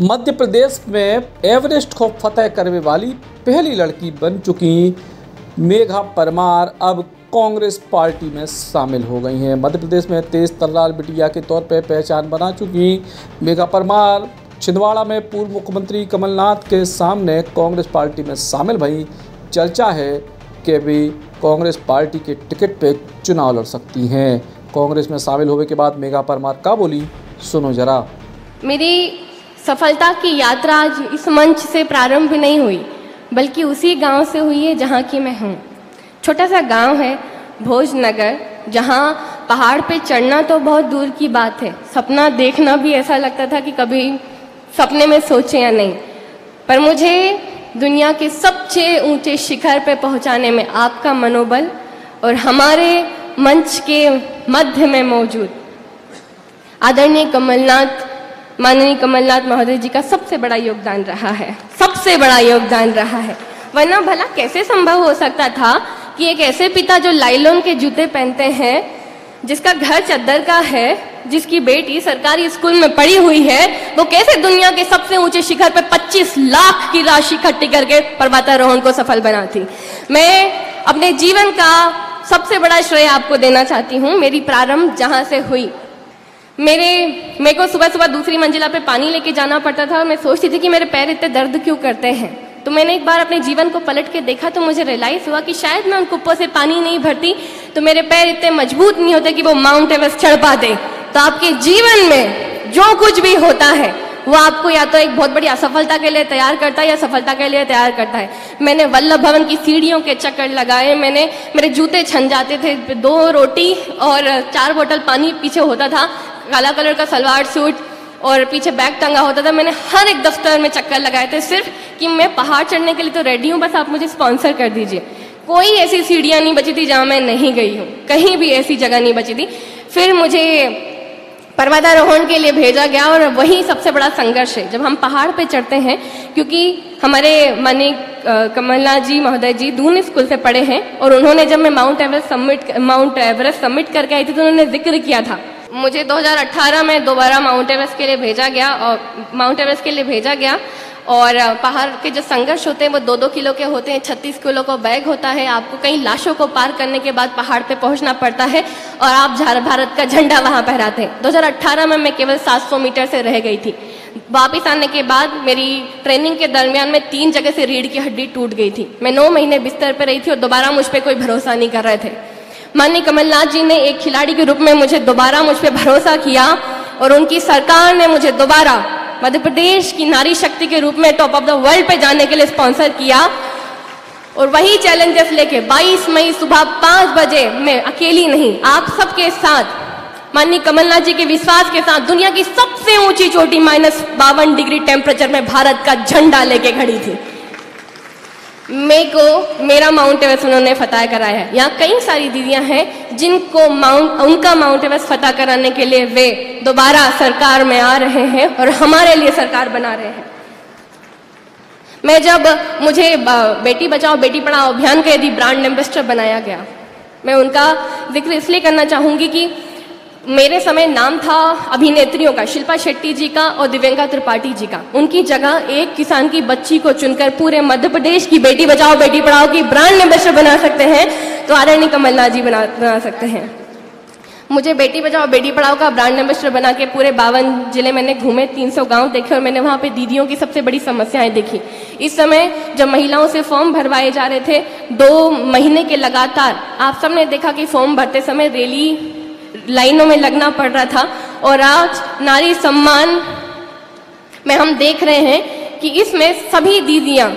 मध्य प्रदेश में एवरेस्ट को फतेह करने वाली पहली लड़की बन चुकी मेघा परमार अब कांग्रेस पार्टी में शामिल हो गई हैं। मध्य प्रदेश में तेज तर्रार बिटिया के तौर पर पहचान बना चुकी मेघा परमार छिंदवाड़ा में पूर्व मुख्यमंत्री कमलनाथ के सामने कांग्रेस पार्टी में शामिल भई। चर्चा है कि वे कांग्रेस पार्टी के टिकट पर चुनाव लड़ सकती हैं। कांग्रेस में शामिल होने के बाद मेघा परमार का बोली, सुनो जरा। मेरी सफलता की यात्रा आज इस मंच से प्रारंभ नहीं हुई, बल्कि उसी गांव से हुई है जहां की मैं हूं। छोटा सा गांव है भोजनगर, जहां पहाड़ पे चढ़ना तो बहुत दूर की बात है, सपना देखना भी ऐसा लगता था कि कभी सपने में सोचे या नहीं। पर मुझे दुनिया के सबसे ऊंचे शिखर पे पहुंचाने में आपका मनोबल और हमारे मंच के मध्य में मौजूद आदरणीय माननीय कमलनाथ महोदय जी का सबसे बड़ा योगदान रहा है। वरना भला कैसे संभव हो सकता था कि एक ऐसे पिता जो लाइलॉन के जूते पहनते हैं, जिसका घर चद्दर का है, जिसकी बेटी सरकारी स्कूल में पढ़ी हुई है, वो कैसे दुनिया के सबसे ऊंचे शिखर पर 25 लाख की राशि इकट्ठी करके पर्वतारोहण को सफल बनाती। मैं अपने जीवन का सबसे बड़ा श्रेय आपको देना चाहती हूँ। मेरी प्रारंभ जहाँ से हुई, मेरे को सुबह सुबह दूसरी मंजिला पे पानी लेके जाना पड़ता था और मैं सोचती थी कि मेरे पैर इतने दर्द क्यों करते हैं। तो मैंने एक बार अपने जीवन को पलट के देखा तो मुझे रियलाइज हुआ कि शायद मैं उन कुप्पों से पानी नहीं भरती तो मेरे पैर इतने मजबूत नहीं होते कि वो माउंट एवरेस्ट चढ़ पाते। तो आपके जीवन में जो कुछ भी होता है वो आपको या तो एक बहुत बड़ी असफलता के लिए तैयार करता है या सफलता के लिए तैयार करता है। मैंने वल्लभ भवन की सीढ़ियों के चक्कर लगाए, मेरे जूते छन जाते थे, 2 रोटी और 4 बोतल पानी पीछे होता था, काला कलर का सलवार सूट और पीछे बैग टंगा होता था। मैंने हर एक दफ्तर में चक्कर लगाए थे सिर्फ कि मैं पहाड़ चढ़ने के लिए तो रेडी हूँ, बस आप मुझे स्पॉन्सर कर दीजिए। कोई ऐसी सीढ़ियाँ नहीं बची थी जहाँ मैं नहीं गई हूँ, कहीं भी ऐसी जगह नहीं बची थी। फिर मुझे पर्वतारोहण के लिए भेजा गया और वही सबसे बड़ा संघर्ष है जब हम पहाड़ पे चढ़ते हैं, क्योंकि हमारे माननीय कमलनाथ जी महोदय जी दून स्कूल से पढ़े हैं और उन्होंने जब मैं माउंट एवरेस्ट सबमिट करके आई थी तो उन्होंने जिक्र किया था। मुझे 2018 में दोबारा माउंट एवरेस्ट के लिए भेजा गया और पहाड़ के जो संघर्ष होते हैं वो 2-2 किलो के होते हैं, 36 किलो का बैग होता है, आपको कई लाशों को पार करने के बाद पहाड़ पे पहुंचना पड़ता है और आप भारत का झंडा वहां फहराते हैं। 2018 में मैं केवल 700 मीटर से रह गई थी। वापिस आने के बाद मेरी ट्रेनिंग के दरमियान में 3 जगह से रीढ़ की हड्डी टूट गई थी। मैं 9 महीने बिस्तर पर रही थी और दोबारा मुझ पर कोई भरोसा नहीं कर रहे थे। माननीय कमलनाथ जी ने एक खिलाड़ी के रूप में मुझे दोबारा मुझ पर भरोसा किया और उनकी सरकार ने मुझे दोबारा मध्य प्रदेश की नारी शक्ति के रूप में टॉप ऑफ द वर्ल्ड पे जाने के लिए स्पॉन्सर किया और वही चैलेंजेस लेके 22 मई सुबह 5 बजे मैं अकेली नहीं, आप सबके साथ, माननीय कमलनाथ जी के विश्वास के साथ दुनिया की सबसे ऊंची चोटी -52 डिग्री टेम्परेचर में भारत का झंडा लेके खड़ी थी। मेरा माउंट एवरेस्ट उन्होंने फतह कराया है। यहाँ कई सारी दीदियां हैं जिनको उनका माउंट एवरेस्ट फतह कराने के लिए वे दोबारा सरकार में आ रहे हैं और हमारे लिए सरकार बना रहे हैं। मैं जब मुझे बेटी बचाओ बेटी पढ़ाओ अभियान के यदि ब्रांड एम्बेसडर बनाया गया, मैं उनका जिक्र इसलिए करना चाहूंगी कि मेरे समय नाम था अभिनेत्रियों का, शिल्पा शेट्टी जी का और दिव्यंका त्रिपाठी जी का। उनकी जगह एक किसान की बच्ची को चुनकर पूरे मध्य प्रदेश की बेटी बचाओ बेटी पढ़ाओ की ब्रांड एम्बेसडर बना सकते हैं तो आदरणीय कमलनाथ जी बना सकते हैं। मुझे बेटी बचाओ बेटी पढ़ाओ का ब्रांड एम्बेसडर बना के पूरे 52 जिले मैंने घूमे, 300 गाँव देखे और मैंने वहाँ पे दीदियों की सबसे बड़ी समस्याएं देखी। इस समय जब महिलाओं से फॉर्म भरवाए जा रहे थे 2 महीने के लगातार, आप सबने देखा कि फॉर्म भरते समय रैली लाइनों में लगना पड़ रहा था और आज नारी सम्मान में हम देख रहे हैं कि इसमें सभी दीदियां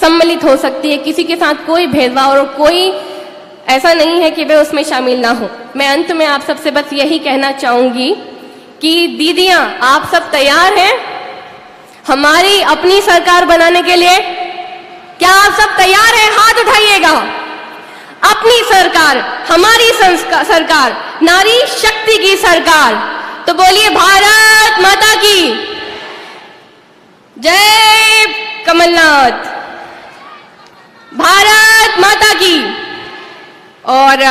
सम्मिलित हो सकती है, किसी के साथ कोई भेदभाव और कोई ऐसा नहीं है कि वे उसमें शामिल ना हो। मैं अंत में आप सबसे बस यही कहना चाहूंगी कि दीदियां आप सब तैयार हैं हमारी अपनी सरकार बनाने के लिए? क्या आप सब तैयार हैं? हाथ उठाइएगा। अपनी सरकार, हमारी सरकार, नारी शक्ति की सरकार। तो बोलिए भारत माता की जय। कमलनाथ भारत माता की। और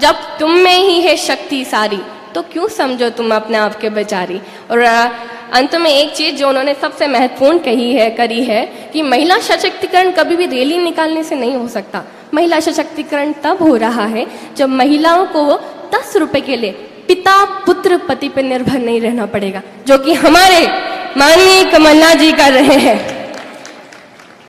जब तुम में ही है शक्ति सारी तो क्यों समझो तुम अपने आप के बेचारी। और अंत में एक चीज जो उन्होंने सबसे महत्वपूर्ण कही है करी है कि महिला सशक्तिकरण कभी भी रैली निकालने से नहीं हो सकता। महिला सशक्तिकरण तब हो रहा है जब महिलाओं को 10 रुपए के लिए पिता पुत्र पति पर निर्भर नहीं रहना पड़ेगा, जो कि हमारे माननीय कमलनाथ जी कर रहे हैं।